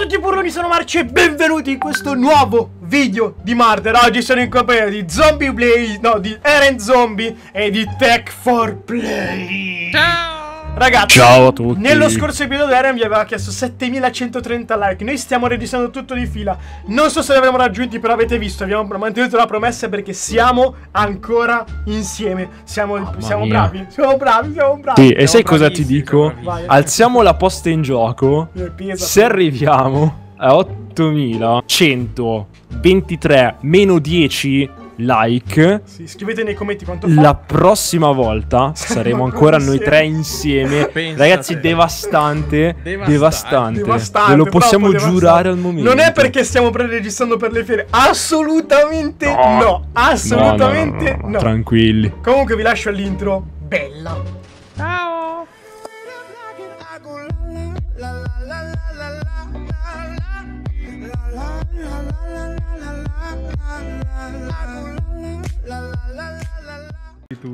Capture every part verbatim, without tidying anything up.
Ciao a tutti burloni, sono Marcy e benvenuti in questo nuovo video di Murder. Oggi sono in compagnia di Zombie Play, no, di Eren Zombie e di Tech four Play. Ciao! Ragazzi, ciao a tutti. Nello scorso episodio Eren vi aveva chiesto settemilacentotrenta like. Noi stiamo registrando tutto di fila. Non so se li avremo raggiunti, però avete visto, abbiamo mantenuto la promessa perché siamo ancora insieme. Siamo, oh, siamo bravi, siamo bravi, siamo bravi. Sì, siamo e sai cosa ti dico? Vai, alziamo la posta in gioco. Se arriviamo a ottomilacentoventitré meno dieci like, sì, scrivete nei commenti quanto fa. La prossima volta saremo ancora noi tre insieme. Ragazzi, devastante, devastante, devastante. Ve lo possiamo giurare al momento. Non è perché stiamo pre-registrando per le fiere, assolutamente no, no. Assolutamente no, no, no, no. no. Tranquilli. Comunque vi lascio all'intro. Bella. Ciao.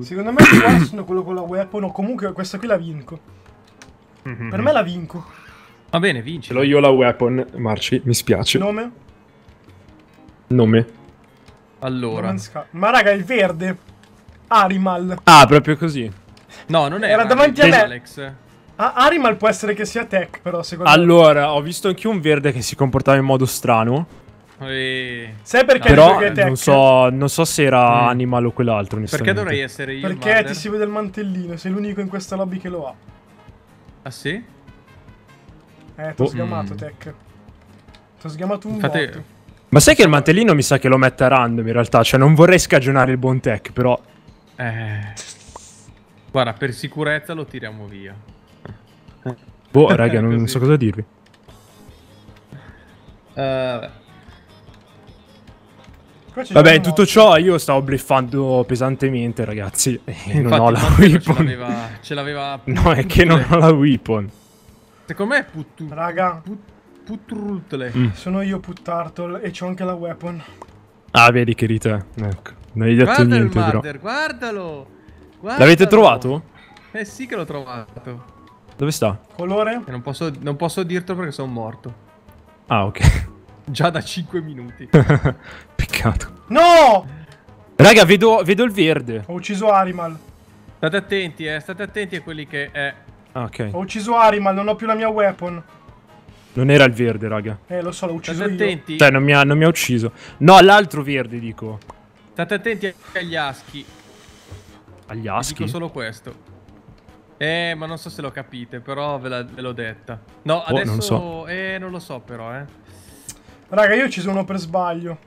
Secondo me qua sono quello con la Weapon, o comunque questa qui la vinco. Mm-hmm. Per me la vinco. Va bene, vinci. Ce l'ho io la Weapon, Marci, mi spiace. Nome? Nome. Allora. Ma raga, il verde. Arimal. Ah, proprio così. No, non è. Era davanti a me. Alex. Ah, Arimal può essere che sia Tech, però secondo allora, me. Allora, ho visto anche un verde che si comportava in modo strano. E... sai perché? No, però non so, non so se era mm. Animal o quell'altro. Perché dovrei essere io? Perché ti si vede il mantellino. Sei l'unico in questa lobby che lo ha. Ah sì? Eh, t'ho oh. sgamato mm. Tech. T'ho sgamato un Infatti... botto. Ma sai che il mantellino mi sa che lo mette a random in realtà. Cioè non vorrei scagionare il buon Tech, però eh... guarda, per sicurezza lo tiriamo via. Boh raga, non, non so cosa dirvi. Vabbè uh... Vabbè, tutto ciò io stavo bleffando pesantemente, ragazzi. Infatti, non ho la weapon. Ce l'aveva. No, è che non ho la weapon. Secondo me è puttu. Raga, putrutle. Mm. Sono io puttartle e c'ho anche la weapon. Ah, vedi che rita. Ecco. Non hai detto guarda niente, il però. Guardalo. Guardalo. L'avete trovato? Eh sì che l'ho trovato. Dove sta? Colore? Non posso, non posso dirtelo perché sono morto. Ah, ok. Già da cinque minuti. Peccato. No! Raga, vedo, vedo il verde. Ho ucciso Arimal. State attenti, eh. State attenti a quelli che... Eh. Ah, ok. Ho ucciso Arimal, non ho più la mia weapon. Non era il verde, raga. Eh, lo so, l'ho ucciso State io. Attenti. Cioè, non mi, ha, non mi ha ucciso. No, l'altro verde, dico. State attenti agli aschi. Agli aschi? Dico solo questo. Eh, ma non so se lo capite, però ve l'ho detta. No, adesso... Oh, non so. Eh, non lo so, però, eh. Raga, io ci sono per sbaglio.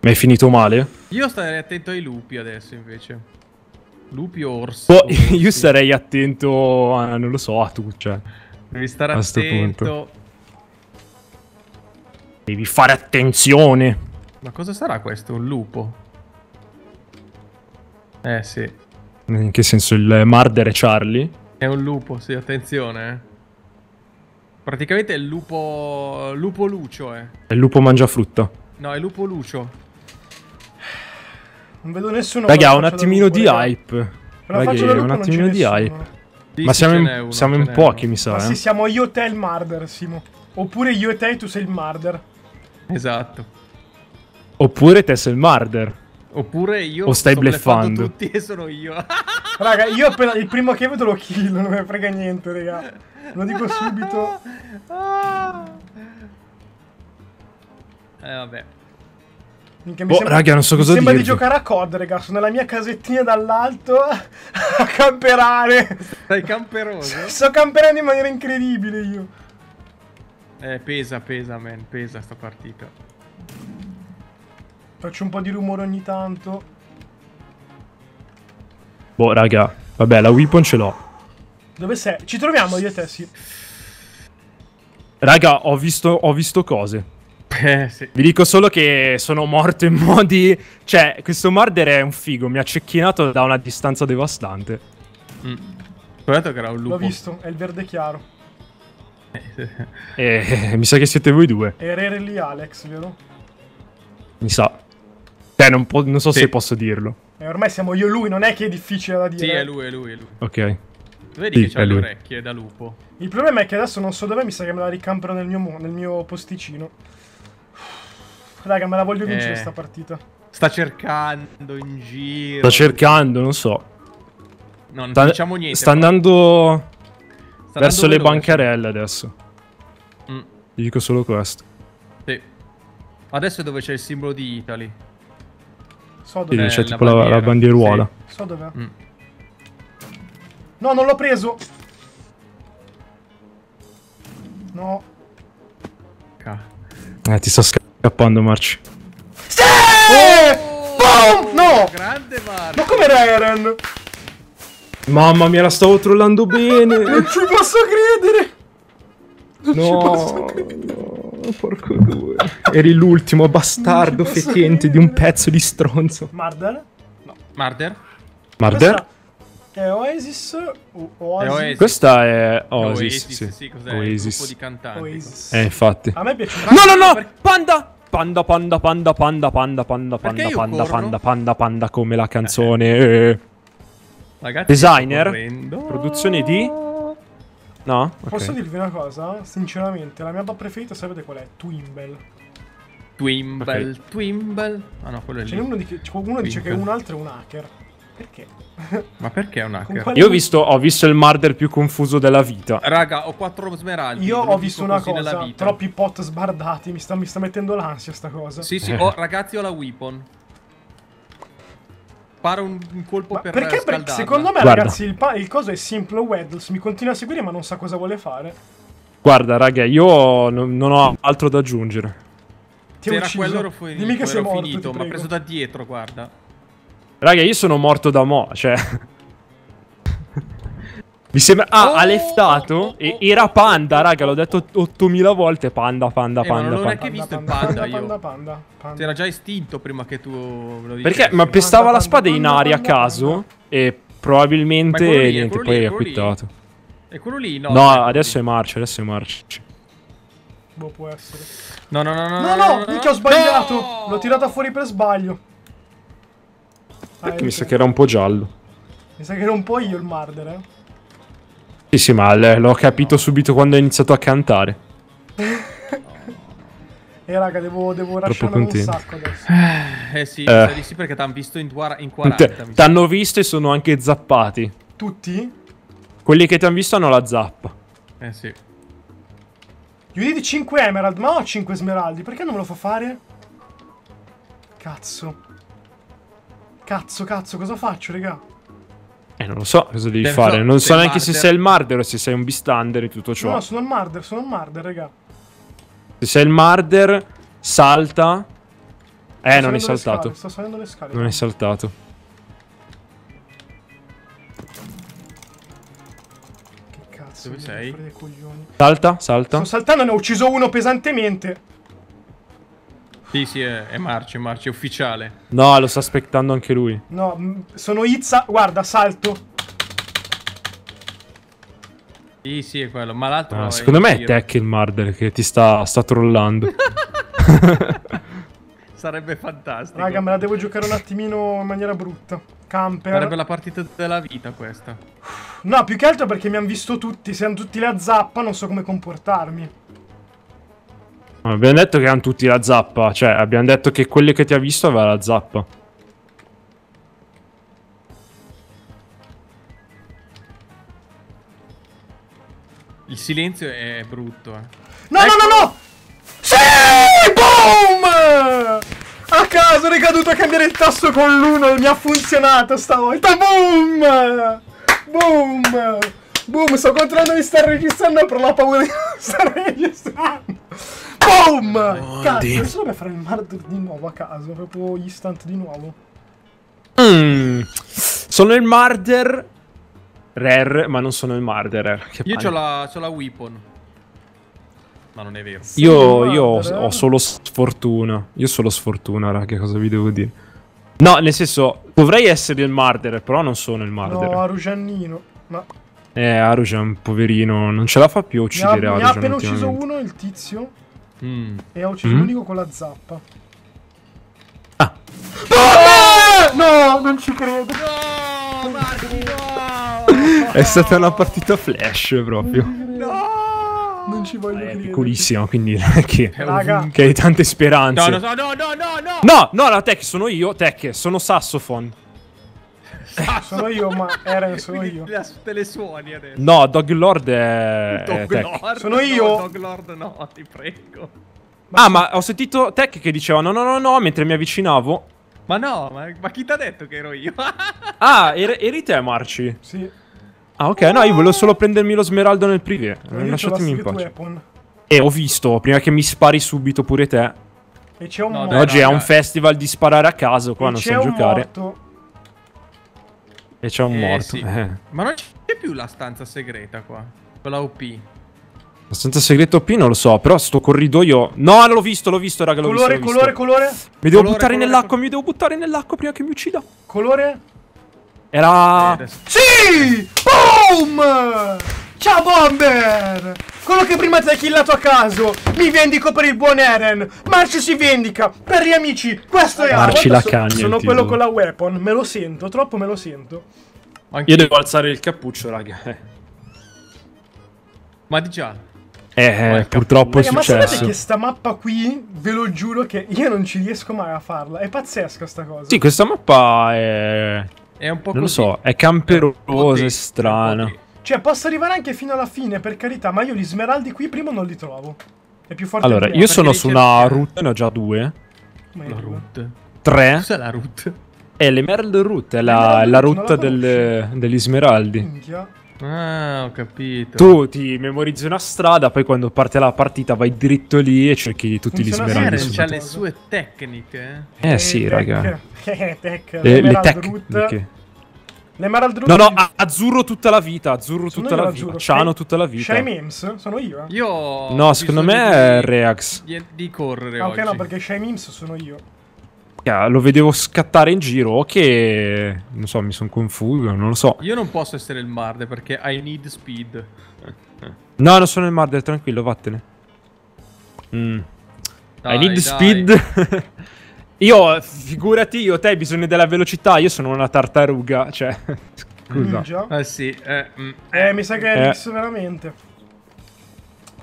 Mi hai finito male? Io starei attento ai lupi adesso, invece. Lupi o orso? Oh, io sarei attento a... non lo so, a tu, cioè. Devi stare a attento. Punto. Devi fare attenzione. Ma cosa sarà questo? Un lupo? Eh, sì. In che senso? Il Murder e Charlie? È un lupo, sì, attenzione, eh. Praticamente è il lupo... lupo lucio, eh. È il lupo mangiafrutta. No, è lupo lucio. Non vedo nessuno... Raga, un attimino lupo, di raga. Hype. Raga, un attimino di nessuno. Hype. Sì, ma sì, siamo in, uno, siamo in pochi, mi sa, ma eh. sì, siamo io e te il Murder, Simo. Oppure io e te e tu sei il Murder. Esatto. Oppure te sei il Murder. Oppure io... o stai bleffando. Tutti e sono io. Raga, io appena... il primo che vedo lo kill, non me frega niente, raga. Lo dico subito. Eh vabbè. Minchia, mi oh, sembra... raga, non so cosa mi sembra dirvi. Di giocare a C O D, raga. Sono nella mia casettina dall'alto a camperare. Stai camperoso? Sto camperando in maniera incredibile io. Eh, pesa, pesa, man. Pesa sta partita. Faccio un po' di rumore ogni tanto. Boh, raga. Vabbè, la weapon ce l'ho. Dove sei? Ci troviamo io e te, sì. Raga, ho visto, ho visto cose. Eh, sì. Vi dico solo che sono morto in modi... cioè, questo Murder è un figo. Mi ha cecchinato da una distanza devastante. Mm. Guardate che era un lupo. L'ho visto, è il verde chiaro. Eh, mi sa che siete voi due. E Rere lì Alex, vero? Mi sa. Eh, non, non so sì. se posso dirlo. Eh, ormai siamo io e lui, non è che è difficile da dire. Sì, è lui, è lui, è lui. Ok. Vedi sì, che c'ha le orecchie da lupo. Il problema è che adesso non so dove, mi sa che me la ricampano nel mio, nel mio posticino. Raga, me la voglio vincere eh. sta partita. Sta cercando in giro. Sta cercando, non so. No, non sta, diciamo niente. Sta però. andando sta verso le bancarelle adesso. Mm. Ti dico solo questo. Sì. Adesso è dove c'è il simbolo di Italy. So dove sì, c'è tipo bandiera. la, la bandieruola. Sì. So dov'è. Mm. No, non l'ho preso. No. Eh, ti sto scappando, Marci. Sì! Oh! Boom! No! Grande Marci. Ma come era Eren? Mamma mia, la stavo trollando bene. Non ci posso credere. Non no, ci posso credere. No, porco due. Eri l'ultimo bastardo fetente credere. di un pezzo di stronzo. Murder? No. Murder? Murder? È Oasis, Oasis. È Oasis. Questa è Oasis. Oasis, sì, sì cos'è? Oasis. Un po' di cantanti. Oasis. Eh, infatti. A me piace. No, no, no! Perché... Panda! Panda, panda, panda, panda, panda, panda, panda, panda, panda, panda, panda, come la canzone. Eh. Ragazzi, designer. Produzione di... No? Okay. Posso dirvi una cosa? Sinceramente, la mia app preferita, sapete qual è? Twimble. Twimble, okay. Twimble. Ah no, quello è lì. Uno dice, uno dice che un altro è un hacker. Perché? Ma perché è un hacker? Quale... Io ho visto, ho visto il murder più confuso della vita. Raga, ho quattro smeraldi. Io ho visto una cosa, troppi pot sbardati. Mi sta, mi sta mettendo l'ansia sta cosa. Sì, sì, eh. oh, ragazzi, ho la weapon. Paro un, un colpo ma per perché, scaldarla. Perché secondo me, guarda, ragazzi, il, il coso è simple. Weddles mi continua a seguire ma non sa cosa vuole fare. Guarda, raga, io non, non ho altro da aggiungere. Ti ho ucciso. Quello ero fuori, dimmi che sei morto, finito, ma preso da dietro, guarda. Raga, io sono morto da mo', cioè... Mi sembra... Ah, oh, ha leftato oh, oh, e era Panda, raga, l'ho detto ottomila volte. Panda, panda, eh, panda, ma non panda. Non ho neanche visto il panda, panda, io. Panda, panda, panda. T'era già estinto prima che tu lo dicessi. Perché? Ma pestava panda, la spada panda, in aria panda, a caso panda. E probabilmente... Lì, niente, poi lì, è quittato. E quello lì? No, no è adesso lì. è Marci, adesso è Marci. Boh, può essere. No, no, no, no, no, no, no, no, no. Ho sbagliato. No! L'ho tirata fuori per sbaglio. Perché ah, mi sa che era un po' giallo. Mi sa che era un po' io il murder, eh? Sì, sì, ma l'ho capito no. subito quando ho iniziato a cantare. Eh, raga, devo, devo rasciare un sacco adesso. Eh, sì, eh. Mi sa di sì, perché t'hanno visto in, in quaranta. T'hanno visto e sono anche zappati. Tutti? Quelli che t'hanno visto hanno la zappa. Eh, sì. Gli uniti cinque emerald, ma ho cinque smeraldi. Perché non me lo fa fare? Cazzo. Cazzo, cazzo, cosa faccio, raga? Eh, non lo so cosa devi Beh, fare. Non so neanche se sei il murder o se sei un bystander e tutto ciò. No, sono il murder, sono il murder, raga. Se sei il murder, salta. Eh, non è saltato. Sto salendo le scale. Non è saltato. Che cazzo, dove sei? Salta, salta. Sto saltando, ne ho ucciso uno pesantemente. Sì, sì, è, è Marci, è Marci, è ufficiale. No, lo sta aspettando anche lui. No, sono Izza, guarda, salto. Sì, sì, è quello, ma l'altro no, secondo me è Tech il murder che ti sta, sta trollando. Sarebbe fantastico. Raga, me la devo giocare un attimino in maniera brutta. Camper. Sarebbe la partita della vita questa. No, più che altro perché mi hanno visto tutti, siamo tutti la zappa, non so come comportarmi. Abbiamo detto che hanno tutti la zappa, cioè abbiamo detto che quello che ti ha visto aveva la zappa. Il silenzio è brutto, eh. No, ecco. no, no, no! Sì! Boom! A caso, raga, ho dovuto cambiare il tasto con l'uno e mi ha funzionato stavolta. Boom! Boom! Boom, sto controllando di star registrando, però ho paura di non star registrando. Boom! Oh, cazzo, adesso dobbiamo fare il murder di nuovo a caso, proprio instant di nuovo. Mm. Sono il murder rare, ma non sono il murderer. Che io c'ho la, la weapon. Ma non è vero. Io, io ho, ho solo sfortuna. Io solo sfortuna, raga, cosa vi devo dire? No, nel senso, dovrei essere il murderer, però non sono il murderer. No, Aruggianino, ma... Eh, Arujan, poverino, non ce la fa più a uccidere Arujan. Mi ha appena ucciso uno, il tizio. Mm. E ha ucciso mm. l'unico con la zappa. Ah. No, no, non ci credo. No, Marci, no. È stata una partita flash proprio. No! Non ci voglio credere. È piccolissima, quindi non è che, che hai tante speranze. No, no, no, no, no, no! No, no, la Tech sono io, Tech, sono Saxophone. Sono io, ma Eren sono quindi io. Te le suoni adesso. No, Dog Lord è... Dog è Lord, sono io. No, Dog Lord no, ti prego. Ma ah, ma ho sentito Tech che diceva no, no, no, no, mentre mi avvicinavo. Ma no, ma, ma chi t'ha detto che ero io? Ah, eri, eri te, Marcy? Sì. Ah, ok, no, io volevo solo prendermi lo smeraldo nel privé. Lasciatemi in pace. Weapon. E ho visto, prima che mi spari subito pure te. E c'è un no, morto. Oggi è un festival di sparare a caso, qua e non so giocare. Morto. E c'è un eh, morto. Sì. Eh. Ma non c'è più la stanza segreta qua, quella O P. La stanza segreta O P non lo so, però sto corridoio... No, l'ho visto, l'ho visto, raga, l'ho visto. Colore, colore, colore. Mi devo colore, buttare nell'acqua, mi devo buttare nell'acqua prima che mi uccida. Colore... Era... Eh, sì! Boom! Ciao Bomber! Quello che prima ti ha killato a caso! Mi vendico per il buon Eren! Marcy si vendica! Per gli amici! Questo è Marcy la cagna! Sono quello con la weapon, me lo sento, troppo me lo sento. Io devo alzare il cappuccio, raga. Eh. Ma di già. Eh, eh purtroppo è successo. Ma sapete che sta mappa qui, ve lo giuro che io non ci riesco mai a farla. È pazzesca sta cosa. Sì, questa mappa è... È un po' non così. Lo so, è camperosa, è strana. Cioè, posso arrivare anche fino alla fine, per carità, ma io gli smeraldi qui prima non li trovo. È più forte. Allora, io sono su una route, ne ho già due. La route. Tre. Cos'è la route? È l'Emerald Route, è la, la route delle, degli smeraldi. Minchia. Ah, ho capito. Tu ti memorizzi una strada, poi quando parte la partita vai dritto lì e cerchi tutti funziona gli smeraldi. Eren c'ha le sue tecniche. Eh, eh sì, tech. Raga. Eh, tech. Le, le tecniche. L'Emerald Root. No, no, azzurro tutta la vita, azzurro sono tutta la vita, ciano tutta la vita. Shy Memes? Sono io, eh? Io no, secondo me è Reax. Di, di correre ah, ok, oggi. No, perché Shy Memes sono io. Yeah, lo vedevo scattare in giro, ok. Non so, mi sono confuso, non lo so. Io non posso essere il Murder perché I need speed. No, non sono il Murder, tranquillo, vattene. Mm. Dai, I need dai. Speed. Io, figurati, io te hai bisogno della velocità, io sono una tartaruga, cioè. Scusa. Mm, eh sì, eh, mm, eh, mi sa che è eh. X veramente.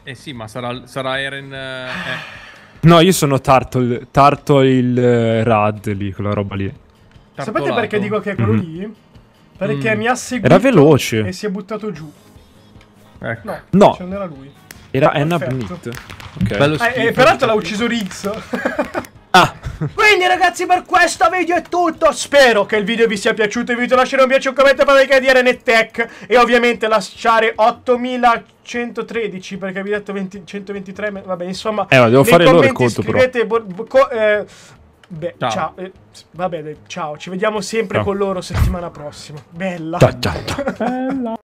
Eh sì, ma sarà, sarà Eren... Eh. No, io sono Tartol, Tartol il uh, Rad lì, quella roba lì. Tartolato. Sapete perché dico che è quello mm. lì? Perché mm. mi ha seguito. Era veloce. E si è buttato giù. Ecco. No, no. Cioè non era lui. Era Anna Bunt. Ok. Eh, eh, peraltro l'ha ucciso Ritz. Ah. Quindi ragazzi, per questo video è tutto. Spero che il video vi sia piaciuto. Vi invito a lasciare un piace, un commento per vedere NetTech. E ovviamente lasciare ottomilacentotredici perché vi ho detto venti, centoventitré. Vabbè, insomma, eh, devo fare loro il conto, scrivete, però co eh, beh, ciao, ciao. Eh, vabbè, dai, ciao. Ci vediamo sempre ciao. Con loro settimana prossima. Bella, ciao, ciao, ciao. Bella.